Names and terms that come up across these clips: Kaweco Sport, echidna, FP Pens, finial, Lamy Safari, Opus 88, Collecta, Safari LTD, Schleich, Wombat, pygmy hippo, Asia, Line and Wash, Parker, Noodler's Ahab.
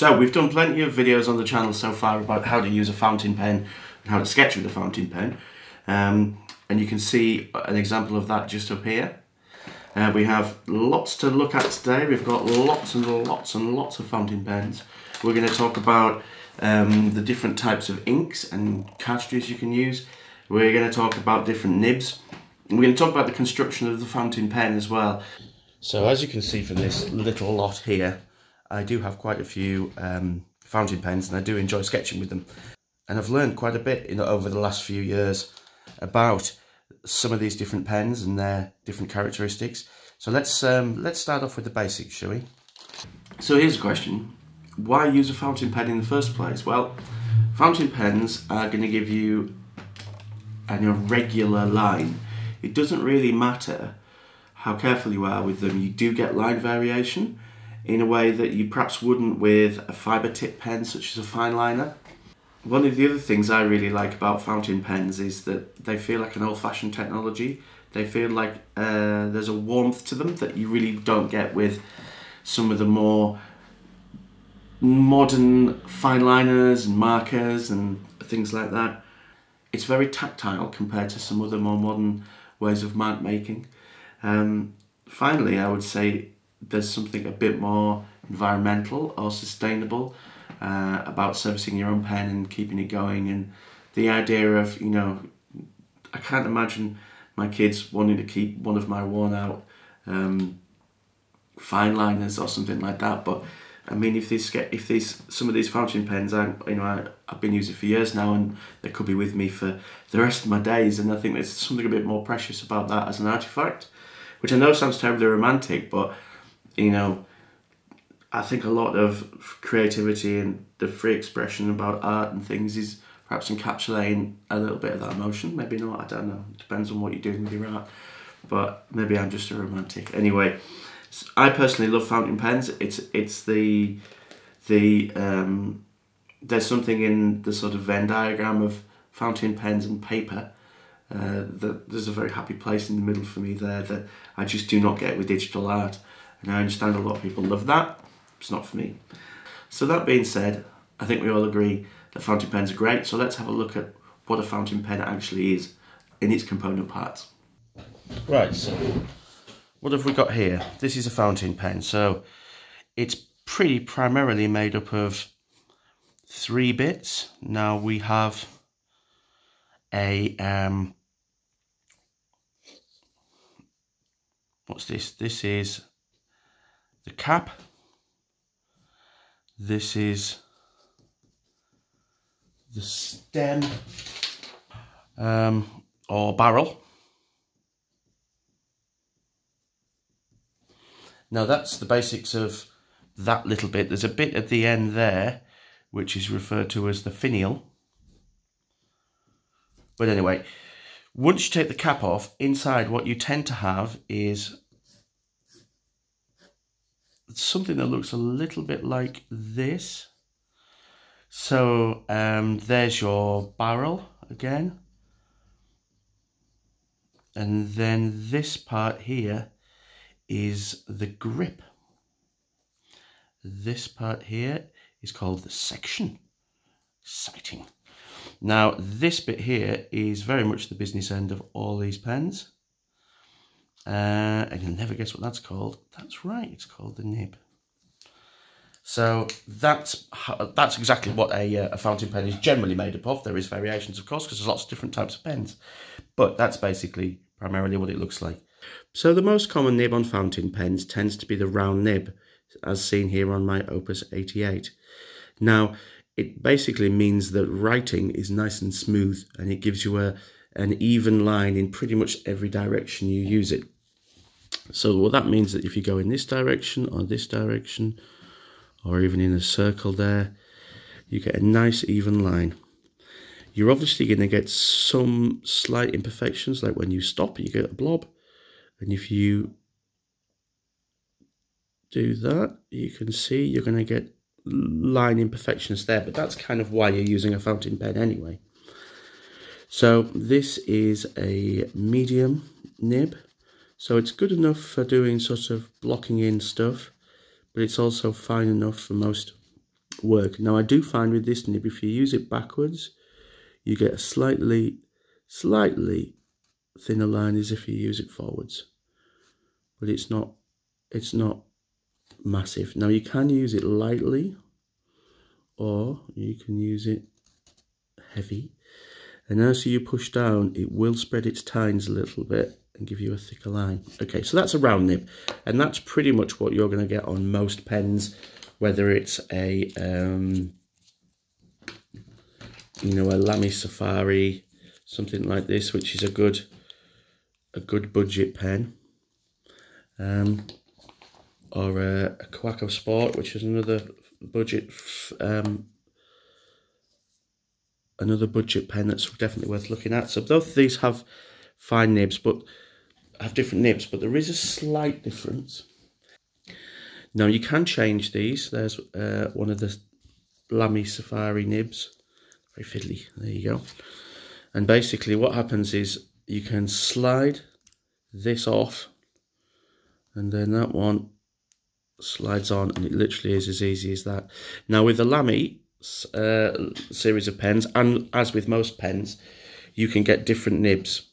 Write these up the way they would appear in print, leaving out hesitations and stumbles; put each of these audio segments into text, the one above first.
So we've done plenty of videos on the channel so far about how to use a fountain pen and how to sketch with a fountain pen. And you can see an example of that just up here. We have lots to look at today. We've got lots and lots and lots of fountain pens. We're going to talk about the different types of inks and cartridges you can use. We're going to talk about different nibs. And we're going to talk about the construction of the fountain pen as well. So as you can see from this little lot here, I do have quite a few fountain pens and I do enjoy sketching with them. And I've learned quite a bit over the last few years about some of these different pens and their different characteristics. So let's start off with the basics, shall we? So here's a question. Why use a fountain pen in the first place? Well, fountain pens are going to give you an irregular line. It doesn't really matter how careful you are with them. You do get line variation in a way that you perhaps wouldn't with a fibre tip pen such as a fine liner. One of the other things I really like about fountain pens is that they feel like an old-fashioned technology. They feel like there's a warmth to them that you really don't get with some of the more modern fine liners and markers and things like that. It's very tactile compared to some other more modern ways of mark making. Finally, I would say there's something a bit more environmental or sustainable about servicing your own pen and keeping it going, and the idea of, you know, I can't imagine my kids wanting to keep one of my worn out fine liners or something like that. But I mean, some of these fountain pens, I've been using for years now, and they could be with me for the rest of my days, and I think there's something a bit more precious about that as an artifact, which I know sounds terribly romantic, but you know, I think a lot of creativity and the free expression about art and things is perhaps encapsulating a little bit of that emotion. Maybe not, I don't know. It depends on what you're doing with your art. But maybe I'm just a romantic. Anyway, I personally love fountain pens. It's there's something in the sort of Venn diagram of fountain pens and paper. There's a very happy place in the middle for me there that I just do not get with digital art. And I understand a lot of people love that. It's not for me. So that being said, I think we all agree that fountain pens are great, so let's have a look at what a fountain pen actually is in its component parts. Right, so what have we got here? This is a fountain pen, so it's pretty primarily made up of three bits. Now we have a, what's this? This is the cap. This is the stem or barrel. Now that's the basics of that little bit. There's a bit at the end there, which is referred to as the finial. But anyway, once you take the cap off, inside what you tend to have is something that looks a little bit like this. So there's your barrel again, and then this part here is the grip. This part here is called the section. Exciting. Now this bit here is very much the business end of all these pens. And you'll never guess what that's called. That's right, it's called the nib. So that's exactly what a fountain pen is generally made up of. There is variations, of course, because there's lots of different types of pens, but that's basically primarily what it looks like. So the most common nib on fountain pens tends to be the round nib, as seen here on my Opus 88. Now, it basically means that writing is nice and smooth, and it gives you an even line in pretty much every direction you use it. So well, that means that if you go in this direction or this direction, or even in a circle there, you get a nice even line. You're obviously going to get some slight imperfections, like when you stop you get a blob, and if you do that you can see you're going to get line imperfections there, but that's kind of why you're using a fountain pen anyway. So this is a medium nib, so it's good enough for doing sort of blocking in stuff, but it's also fine enough for most work. Now I do find with this nib, if you use it backwards, you get a slightly thinner line as if you use it forwards, but it's not massive. Now you can use it lightly or you can use it heavy, and as you push down it will spread its tines a little bit and give you a thicker line. Okay, so that's a round nib, and that's pretty much what you're going to get on most pens, whether it's a a Lamy Safari, something like this, which is a good budget pen, or a Kaweco Sport, which is another budget pen that's definitely worth looking at. So both of these have fine nibs, but have different nibs, but there is a slight difference. Now you can change these. There's one of the Lamy Safari nibs, very fiddly, there you go. And basically what happens is you can slide this off, and then that one slides on, and it literally is as easy as that. Now with the Lamy series of pens, and as with most pens, you can get different nibs.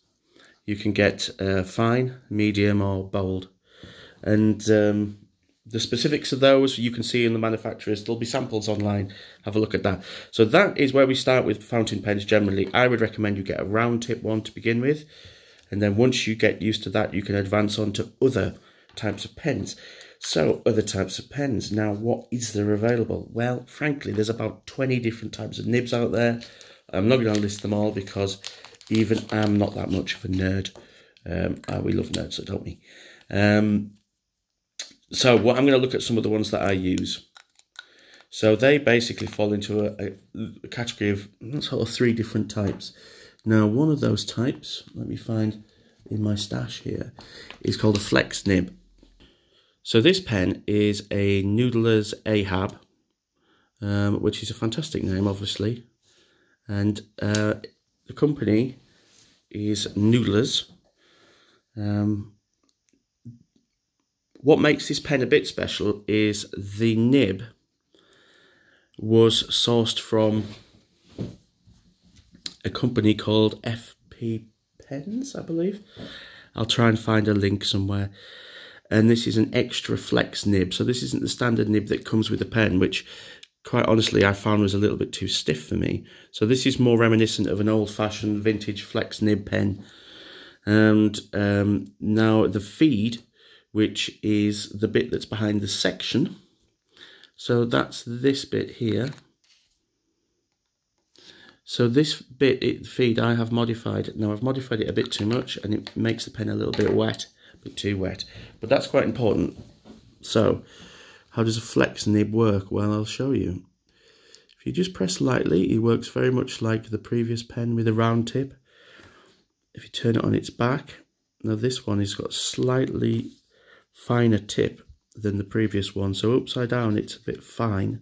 You can get fine, medium or bold, and the specifics of those you can see in the manufacturers. There'll be samples online. Have a look at that. So that is where we start with fountain pens generally. I would recommend you get a round tip one to begin with, and then once you get used to that, you can advance on to other types of pens. So other types of pens. Now, what is there available? Well, frankly, there's about 20 different types of nibs out there. I'm not going to list them all because even I'm not that much of a nerd. We love nerds, so don't we? So what I'm going to look at some of the ones that I use. So they basically fall into a category of sort of three different types. Now, one of those types, let me find in my stash here, is called a flex nib. So this pen is a Noodler's Ahab, which is a fantastic name, obviously. And the company is Noodler's. What makes this pen a bit special is the nib was sourced from a company called FP Pens, I believe. I'll try and find a link somewhere. And this is an extra flex nib. So this isn't the standard nib that comes with the pen, which quite honestly I found was a little bit too stiff for me. So this is more reminiscent of an old-fashioned vintage flex nib pen. And now the feed, which is the bit that's behind the section. So that's this bit here. So this bit, feed, I have modified. Now I've modified it a bit too much and it makes the pen a little bit wet, a bit too wet, but that's quite important. So how does a flex nib work? Well, I'll show you. If you just press lightly, it works very much like the previous pen with a round tip. If you turn it on its back, now this one has got slightly finer tip than the previous one, so upside down it's a bit fine,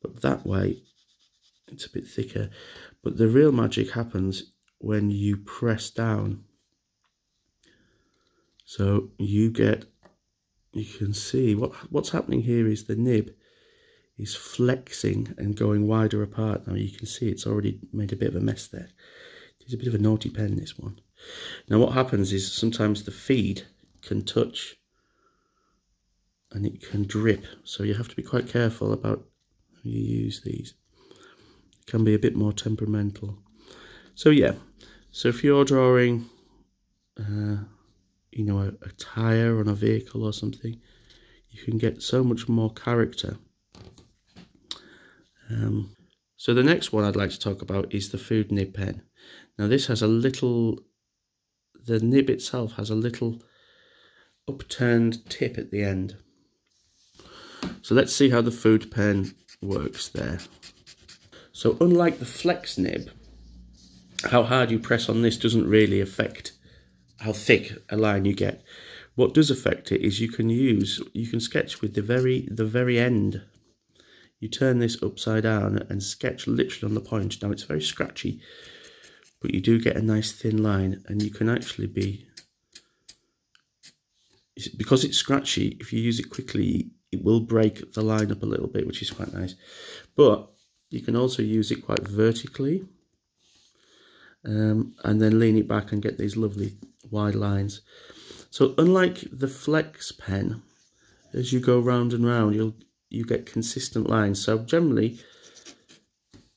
but that way it's a bit thicker. But the real magic happens when you press down, so you get, you can see what's happening here is the nib is flexing and going wider apart. Now you can see it's already made a bit of a mess there. It's a bit of a naughty pen, this one. Now what happens is sometimes the feed can touch and it can drip, so you have to be quite careful about how you use these. It can be a bit more temperamental. So yeah, so if you're drawing a tire on a vehicle or something, you can get so much more character. So the next one I'd like to talk about is the food nib pen. Now this has a little, the nib itself has a little upturned tip at the end. So let's see how the food pen works there. So unlike the flex nib, how hard you press on this doesn't really affect how thick a line you get. What does affect it is you can sketch with the very end. You turn this upside down and sketch literally on the point. Now it's very scratchy, but you do get a nice thin line, and you can actually be, because it's scratchy, if you use it quickly, it will break the line up a little bit, which is quite nice. But you can also use it quite vertically, and then lean it back and get these lovely wide lines. So unlike the flex pen, as you go round and round, you get consistent lines. So generally,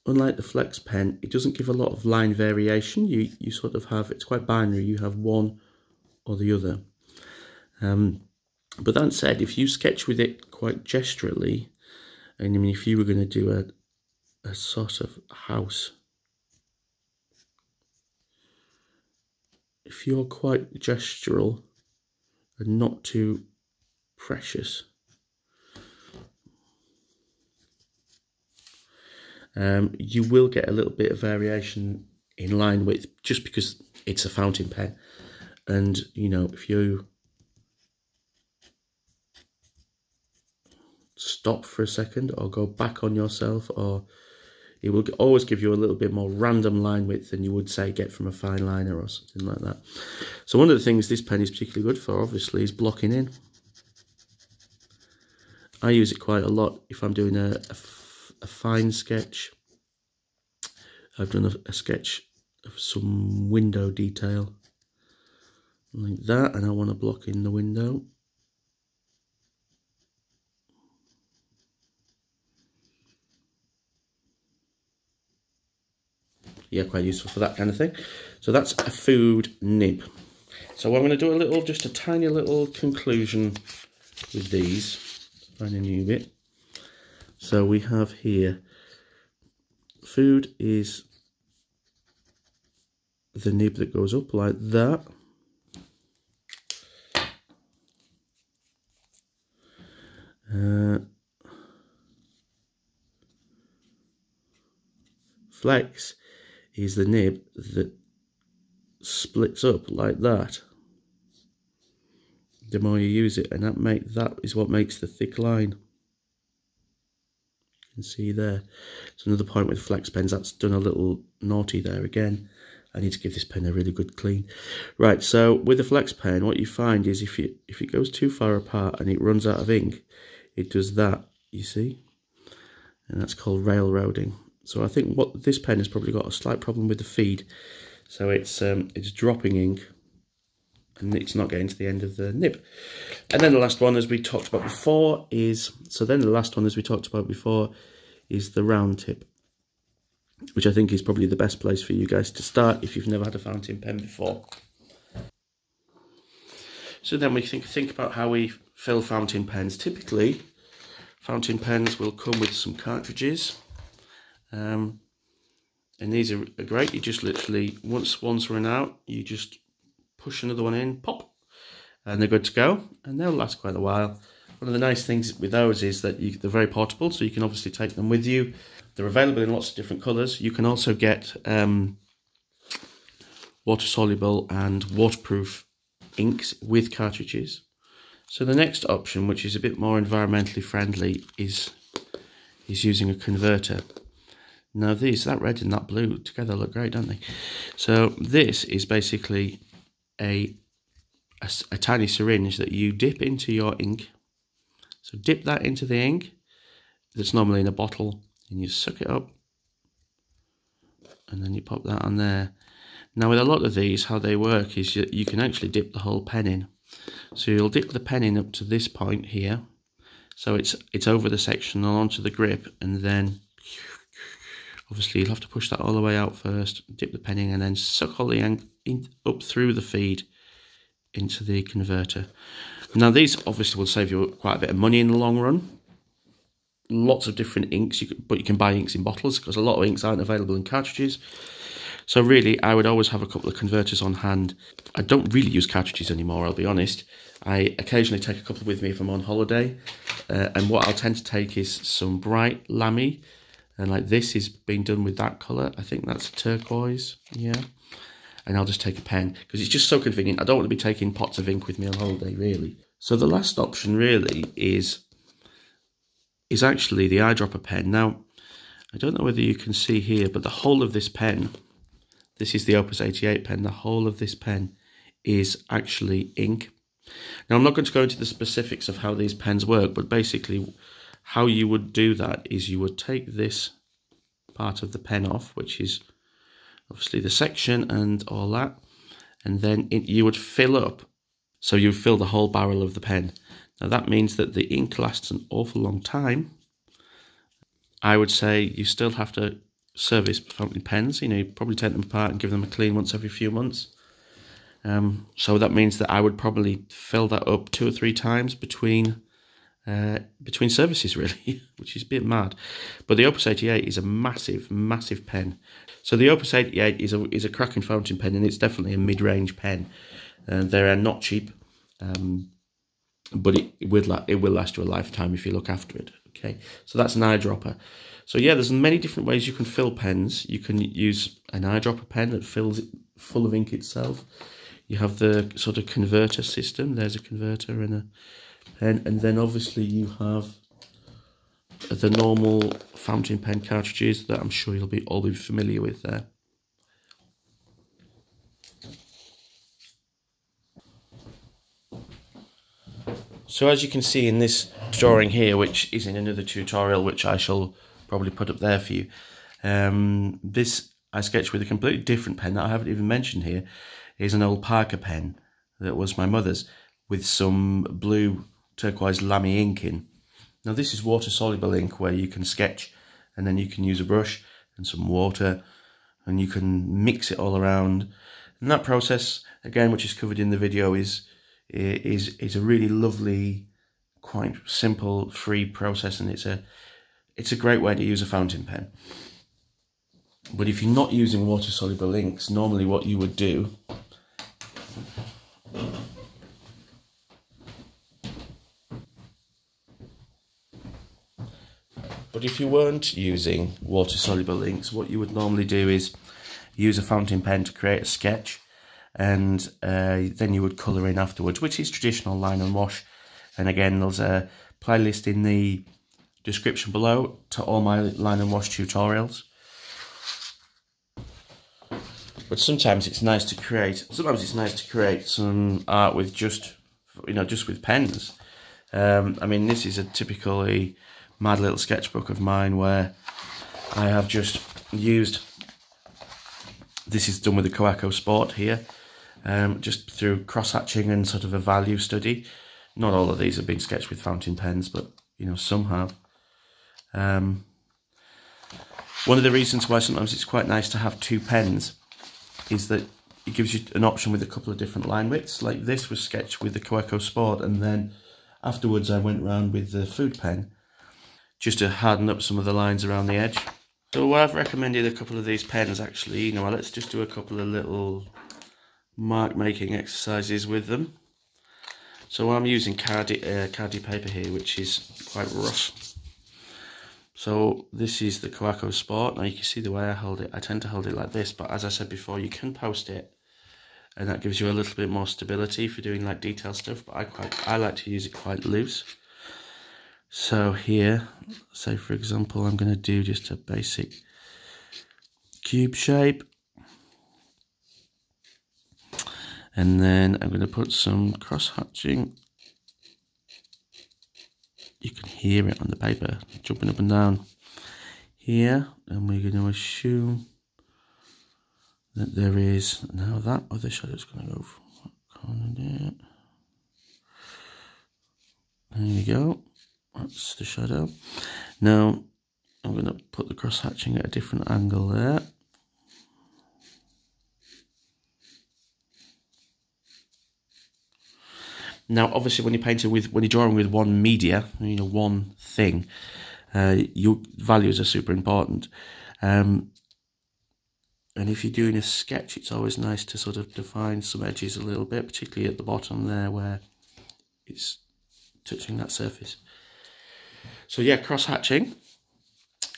unlike the flex pen, it doesn't give a lot of line variation. You sort of have, it's quite binary, you have one or the other. But that said, if you sketch with it quite gesturally, and I mean, if you were going to do a sort of house, if you're quite gestural and not too precious, you will get a little bit of variation in line width, just because it's a fountain pen. And, you know, if you stop for a second or go back on yourself, or it will always give you a little bit more random line width than you would, say, get from a fine liner or something like that. So one of the things this pen is particularly good for, obviously, is blocking in. I use it quite a lot if I'm doing a fine sketch. I've done a sketch of some window detail like that, and I want to block in the window. Yeah, quite useful for that kind of thing. So that's a food nib. So I'm going to do just a tiny little conclusion with these. Find a new bit. So we have here, food is the nib that goes up like that. Flex is the nib that splits up like that. The more you use it, and that is what makes the thick line. You can see there. It's another point with flex pens that's done a little naughty there again. I need to give this pen a really good clean. Right, so with a flex pen, what you find is if it goes too far apart and it runs out of ink, it does that, you see, and that's called railroading. So I think what this pen has probably got a slight problem with the feed, so it's dropping ink, and it's not getting to the end of the nib. And then the last one, as we talked about before, is the round tip, which I think is probably the best place for you guys to start if you've never had a fountain pen before. So then we think about how we fill fountain pens. Typically, fountain pens will come with some cartridges. And these are great. You just literally, once one's run out, you just push another one in, pop, and they're good to go, and they'll last quite a while. One of the nice things with those is that they're very portable, so you can obviously take them with you. They're available in lots of different colours. You can also get water-soluble and waterproof inks with cartridges. So the next option, which is a bit more environmentally friendly, is using a converter. Now that red and that blue together look great, don't they? So this is basically a tiny syringe that you dip into your ink. So dip that into the ink that's normally in a bottle, and you suck it up, and then you pop that on there. Now with a lot of these, how they work is you can actually dip the whole pen in. So you'll dip the pen in up to this point here, so it's over the section and onto the grip, and then obviously you'll have to push that all the way out first, dip the pen in, and then suck all the ink up through the feed into the converter. Now these obviously will save you quite a bit of money in the long run. Lots of different inks, but you can buy inks in bottles, because a lot of inks aren't available in cartridges. So really, I would always have a couple of converters on hand. I don't really use cartridges anymore, I'll be honest. I occasionally take a couple with me if I'm on holiday. And what I'll tend to take is some bright Lamy. And like this is being done with that colour. I think that's turquoise, yeah. And I'll just take a pen, because it's just so convenient. I don't want to be taking pots of ink with me on holiday, really. So the last option, really, is actually the eyedropper pen. Now, I don't know whether you can see here, but the whole of this pen, this is the Opus 88 pen, the whole of this pen is actually ink. Now, I'm not going to go into the specifics of how these pens work, but basically how you would do that is you would take this part of the pen off, which is obviously the section and all that, and then you would fill up. So you fill the whole barrel of the pen. Now that means that the ink lasts an awful long time. I would say you still have to service fountain pens. You know, you probably take them apart and give them a clean once every few months. So that means that I would probably fill that up 2 or 3 times between services, really, which is a bit mad. But the Opus 88 is a massive, massive pen. So the Opus 88 is a cracking fountain pen, and it's definitely a mid-range pen. They are not cheap, but it will last you a lifetime if you look after it. Okay, so that's an eyedropper. So yeah, there's many different ways you can fill pens. You can use an eyedropper pen that fills it full of ink itself. You have the sort of converter system. There's a converter and a pen, and then obviously you have the normal fountain pen cartridges that I'm sure you'll all be familiar with there. So as you can see in this drawing here, which is in another tutorial, which I shall probably put up there for you, this I sketched with a completely different pen that I haven't even mentioned here. Is an old Parker pen that was my mother's with some blue turquoise Lamy ink in. Now this is water-soluble ink where you can sketch and then you can use a brush and some water and you can mix it all around. And that process, again, which is covered in the video, is a really lovely, quite simple, free process, and it's a great way to use a fountain pen. But if you're not using water-soluble inks, normally what you would do is use a fountain pen to create a sketch, and then you would colour in afterwards, which is traditional line and wash. And again, there's a playlist in the description below to all my line and wash tutorials. But sometimes it's nice to create some art with just with pens. I mean, this is a typically mad little sketchbook of mine where I have just used, this is done with the Kaweco Sport here, just through cross-hatching and sort of a value study. Not all of these have been sketched with fountain pens, but you know, some have. One of the reasons why sometimes it's quite nice to have 2 pens is that it gives you an option with a couple of different line widths. Like this was sketched with the Kaweco Sport, and then afterwards I went round with the food pen just to harden up some of the lines around the edge. So I've recommended a couple of these pens actually. You know, let's just do a couple of little mark making exercises with them. So I'm using Cardi paper here, which is quite rough. So this is the Kaweco Sport. Now you can see the way I hold it. I tend to hold it like this, but as I said before, you can post it, and that gives you a little bit more stability for doing like detail stuff. But I like to use it quite loose. So here, say for example, I'm going to do just a basic cube shape, and then I'm going to put some cross hatching. You can hear it on the paper, jumping up and down here. And we're going to assume that there is, now that other shadow's going to go from what corner there. There you go. That's the shadow. Now, I'm going to put the cross-hatching at a different angle there. Now, obviously, when you're drawing with one media, you know, one thing, your values are super important. And if you're doing a sketch, it's always nice to sort of define some edges a little bit, particularly at the bottom there where it's touching that surface. So yeah, cross-hatching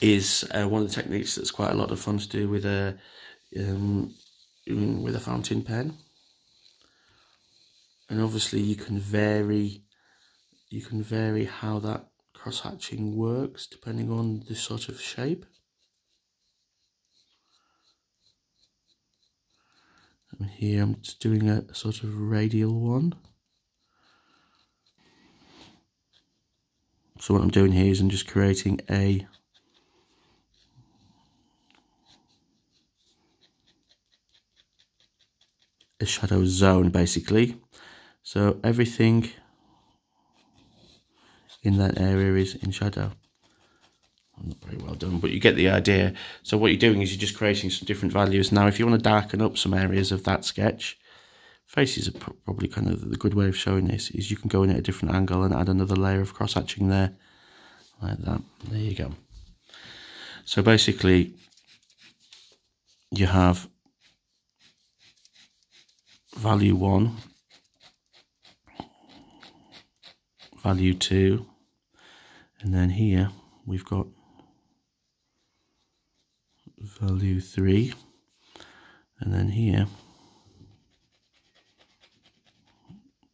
is one of the techniques that's quite a lot of fun to do with a fountain pen. And obviously you can vary how that cross-hatching works depending on the sort of shape. And here I'm just doing a sort of radial one. So what I'm doing here is I'm just creating a shadow zone, basically. So everything in that area is in shadow. Not very well done, but you get the idea. So what you're doing is you're just creating some different values. Now if you want to darken up some areas of that sketch, faces are probably kind of the good way of showing this, is you can go in at a different angle and add another layer of cross-hatching there, like that. There you go. So basically you have value 1, value 2, and then here we've got value 3, and then here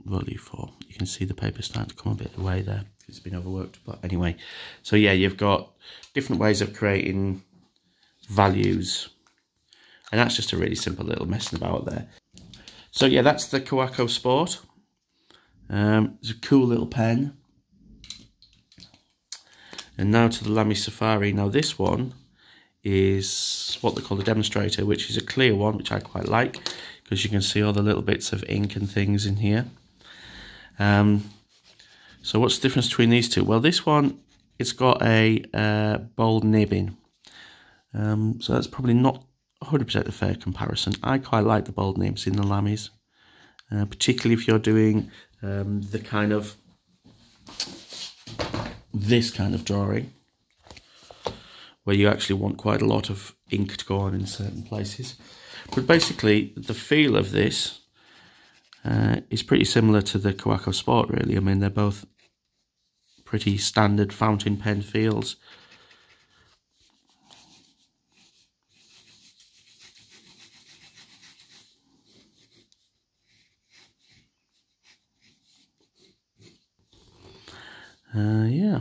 value 4. You can see the paper starting to come a bit away there, it's been overworked, but anyway. So yeah, you've got different ways of creating values, and that's just a really simple little messing about there. So yeah, that's the Kaweco Sport. It's a cool little pen. And now to the Lamy Safari. Now this one is what they call a demonstrator, which is a clear one, which I quite like, because you can see all the little bits of ink and things in here. So what's the difference between these two? Well, this one, it's got a bold nib in. So that's probably not 100% a fair comparison. I quite like the bold nibs in the Lamys, particularly if you're doing this kind of drawing, where you actually want quite a lot of ink to go on in certain places. But basically, the feel of this is pretty similar to the Kaweco Sport, really. I mean, they're both pretty standard fountain pen feels. Yeah.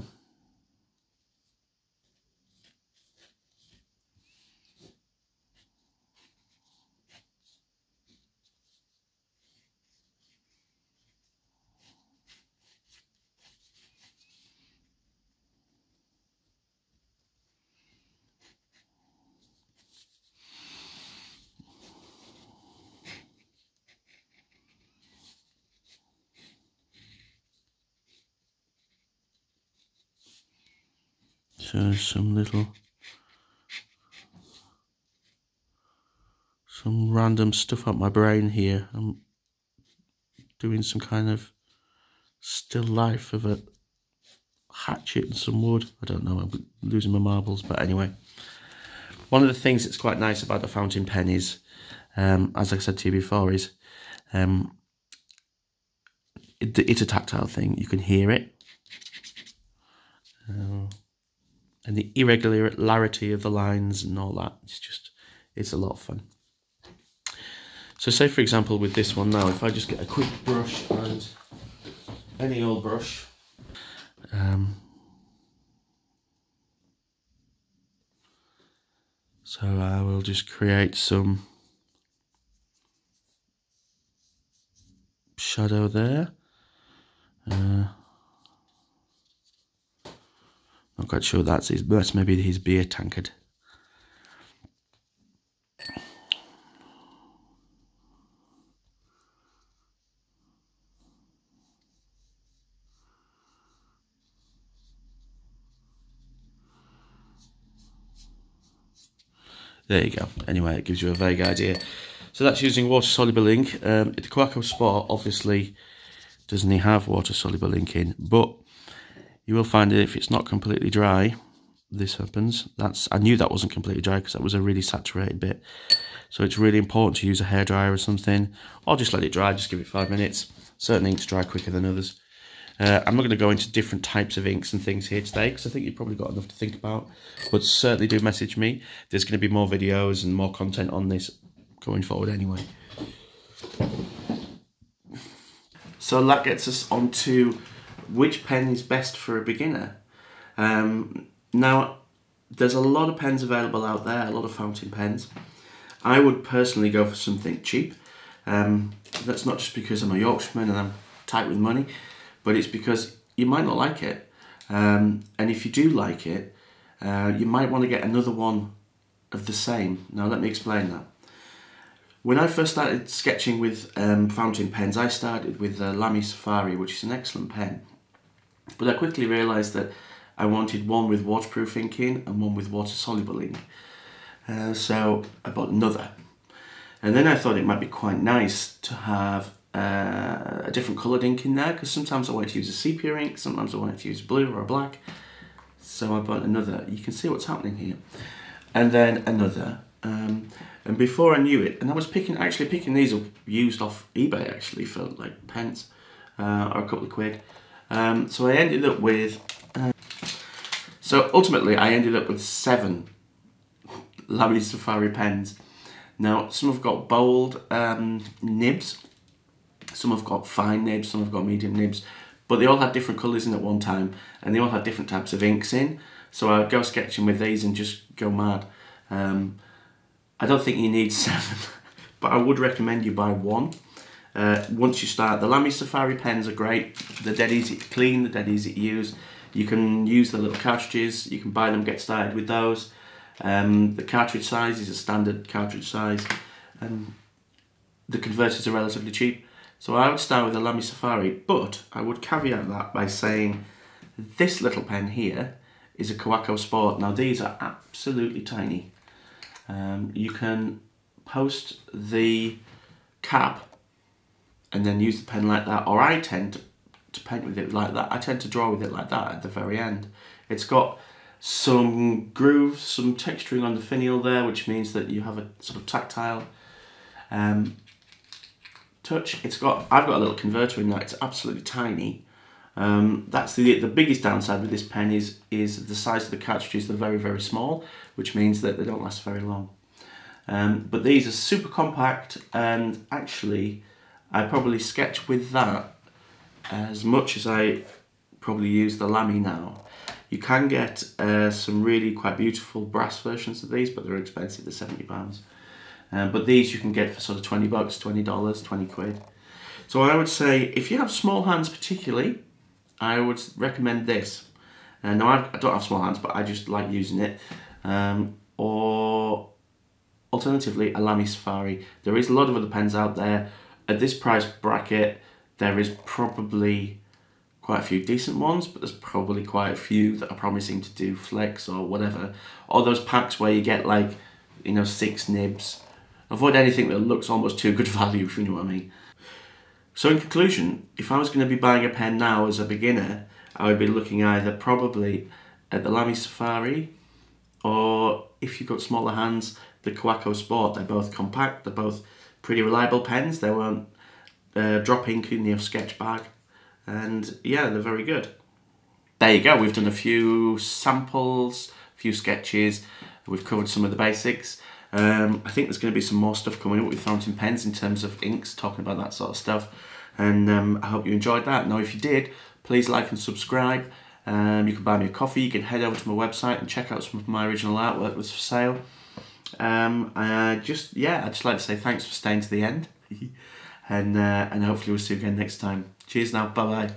So some random stuff up my brain here. I'm doing some kind of still life of a hatchet and some wood. I don't know, I'm losing my marbles, but anyway. One of the things that's quite nice about the fountain pen is, as I said to you before, is it's a tactile thing. You can hear it. And the irregularity of the lines and all that, it's a lot of fun. So say for example with this one now, if I just get a quick brush, and any old brush, so I will just create some shadow there. Not quite sure that's his, but that's maybe his beer tankard. There you go. Anyway, it gives you a vague idea. So that's using water-soluble ink. The Kaweco Sport obviously doesn't have water-soluble ink in, but you will find that if it's not completely dry, this happens. I knew that wasn't completely dry because that was a really saturated bit. So it's really important to use a hairdryer or something, or just let it dry, just give it 5 minutes. Certain inks dry quicker than others. I'm not going to go into different types of inks and things here today because I think you've probably got enough to think about, but certainly do message me. There's going to be more videos and more content on this going forward anyway. So that gets us on to which pen is best for a beginner. Now there's a lot of pens available out there, a lot of fountain pens. I would personally go for something cheap. That's not just because I'm a Yorkshireman and I'm tight with money, but it's because you might not like it. And if you do like it, you might want to get another one of the same. Now let me explain that. When I first started sketching with fountain pens, I started with the Lamy Safari, which is an excellent pen. But I quickly realised that I wanted one with waterproof ink in and one with water-soluble ink. So I bought another. And then I thought it might be quite nice to have a different coloured ink in there, because sometimes I wanted to use a sepia ink, sometimes I wanted to use blue or black. So I bought another. You can see what's happening here. And then another. And before I knew it, and I was actually picking these up used off eBay actually for like pence or a couple of quid. So I ended up with, so ultimately I ended up with 7 Lamy Safari pens. Now some have got bold nibs, some have got fine nibs, some have got medium nibs, but they all had different colours in at one time and they all had different types of inks in. So I'd go sketching with these and just go mad. I don't think you need 7, but I would recommend you buy one. Once you start, the Lamy Safari pens are great. They're dead easy to clean, they're dead easy to use. You can use the little cartridges, you can buy them, get started with those. The cartridge size is a standard cartridge size. The converters are relatively cheap. So I would start with the Lamy Safari, but I would caveat that by saying this little pen here is a Kaweco Sport. Now these are absolutely tiny. You can post the cap and then use the pen like that, or I tend to paint with it like that. I tend to draw with it like that at the very end. It's got some grooves, some texturing on the finial there, which means that you have a sort of tactile touch. I've got a little converter in that. It's absolutely tiny. That's the biggest downside with this pen is the size of the cartridges. They're very, very small, which means that they don't last very long. But these are super compact, and actually I probably sketch with that as much as I probably use the Lamy now. You can get some really quite beautiful brass versions of these, but they're expensive, they're £70. But these you can get for sort of $20, $20, 20 quid. So I would say if you have small hands particularly, I would recommend this. Now I don't have small hands, but I just like using it. Or alternatively, a Lamy Safari. There is a lot of other pens out there. At this price bracket, there is probably quite a few decent ones, but there's probably quite a few that are promising to do flex or whatever. Or those packs where you get like, 6 nibs. Avoid anything that looks almost too good value, if you know what I mean. So in conclusion, if I was going to be buying a pen now as a beginner, I would be looking either probably at the Lamy Safari, or if you've got smaller hands, the Kaweco Sport. They're both compact, they're both pretty reliable pens. They won't drop ink in your sketch bag, and yeah, they're very good. There you go, we've done a few samples, a few sketches, we've covered some of the basics. I think there's going to be some more stuff coming up with fountain pens in terms of inks, talking about that sort of stuff, and I hope you enjoyed that. Now if you did, please like and subscribe. You can buy me a coffee, you can head over to my website and check out some of my original artwork that's for sale. I'd just like to say thanks for staying to the end, and hopefully we'll see you again next time. Cheers now, bye bye.